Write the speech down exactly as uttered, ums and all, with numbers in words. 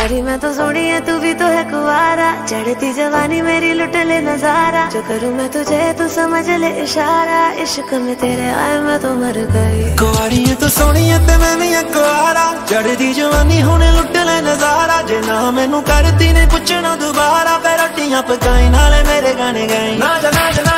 Sorry मैं तो सोनी है तू भी तो है कुवारा। चढ़ती जवानी मेरी लुट ले नजारा। जो करूँ मैं तुझे तू समझ ले इशारा। इश्क में तेरे आए मैं तो मर गई। कुवारी है तो सोनी है ते मैं नहीं है कुवारा। चढ़ती जवानी होने लुट ले नजारा। जे ना मैनू करती ने पूछना दोबारा। पैरोटियां पकाई नाले मेरे गाने गाई। ना जा ना जा